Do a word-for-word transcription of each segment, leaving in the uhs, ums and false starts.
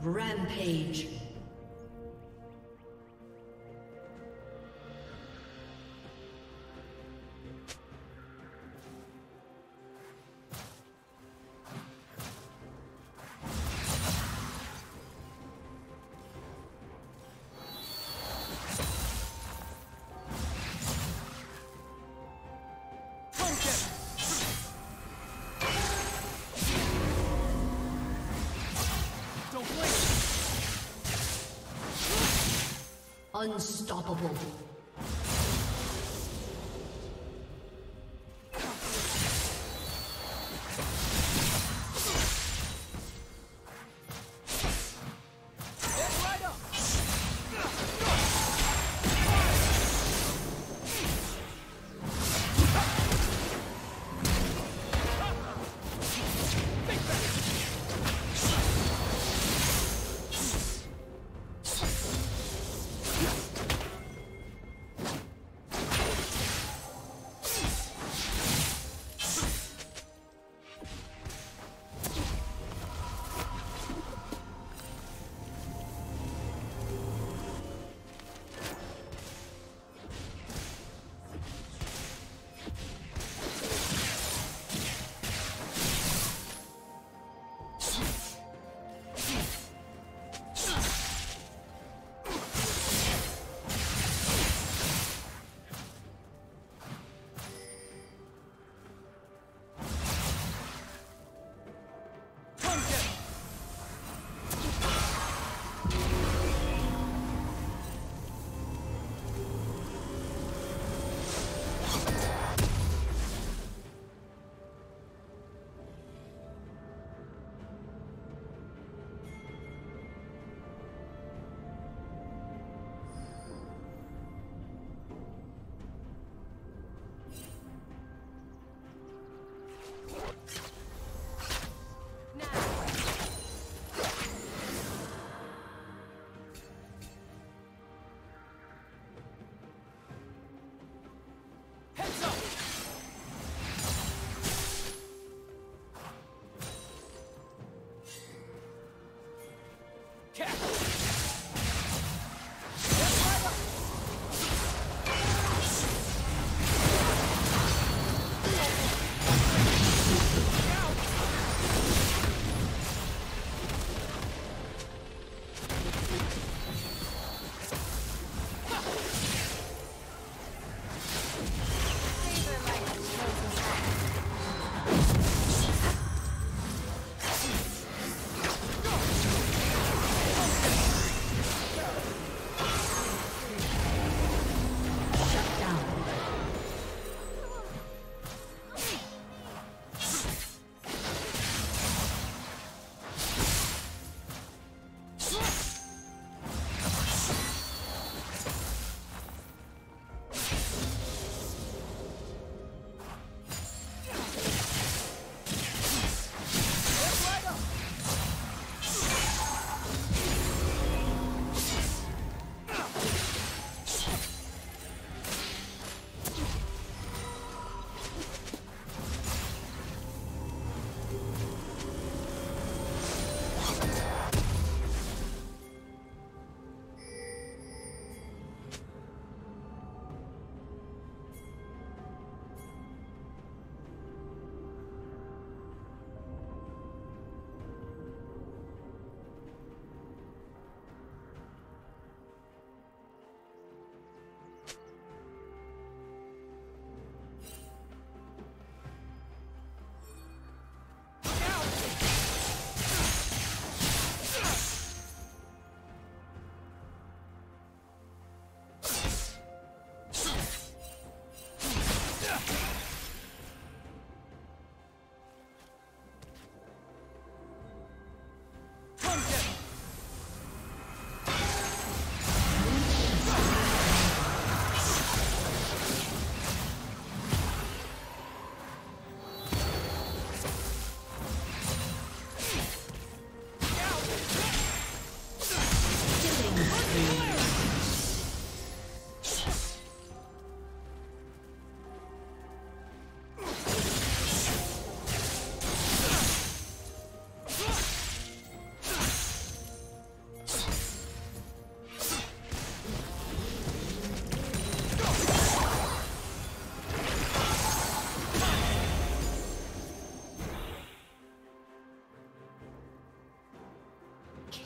Rampage. Unstoppable.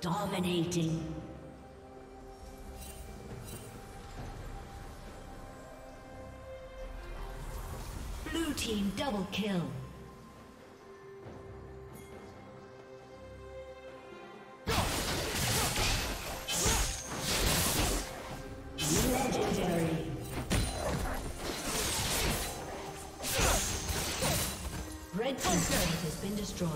Dominating. Blue team double kill. Legendary. Red team's turret has been destroyed.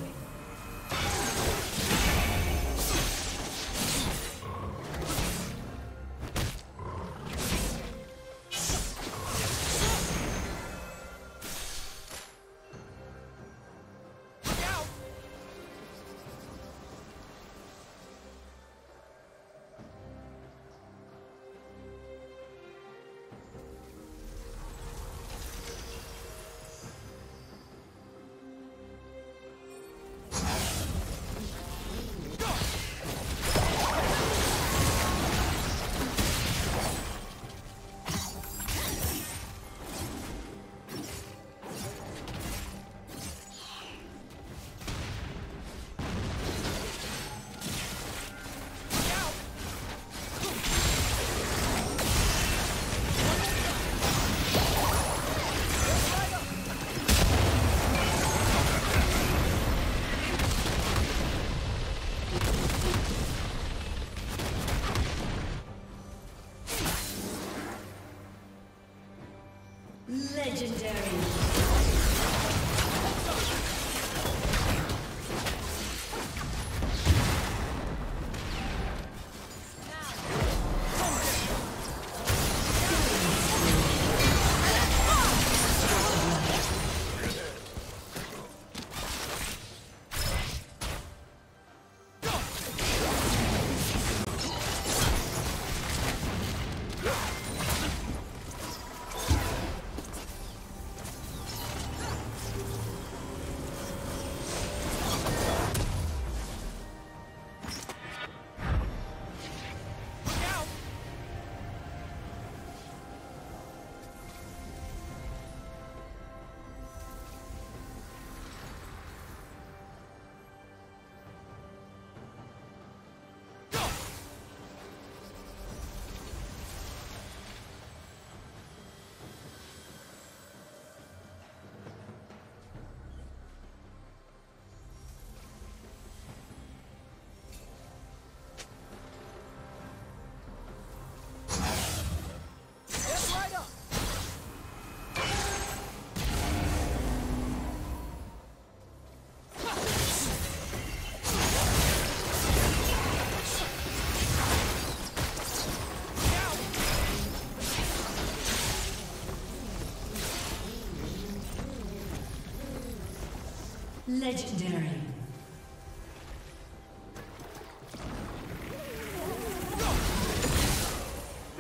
Legendary.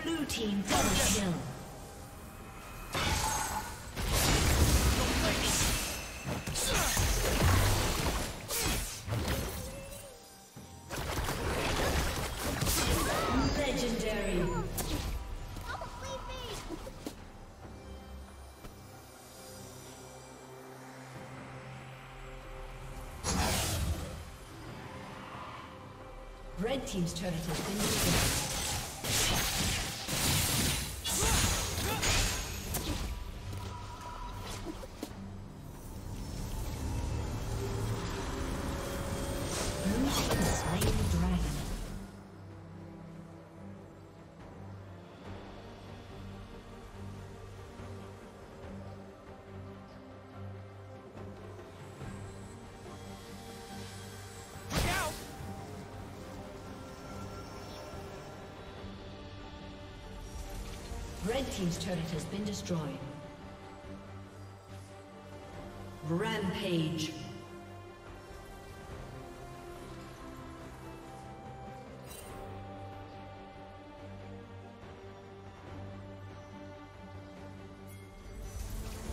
Blue team double kill. Red team's turret has been destroyed. Red team's turret has been destroyed. Rampage.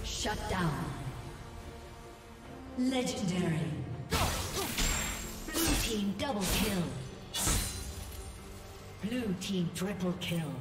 Shut down. Legendary. Blue team double kill. Blue team triple kill.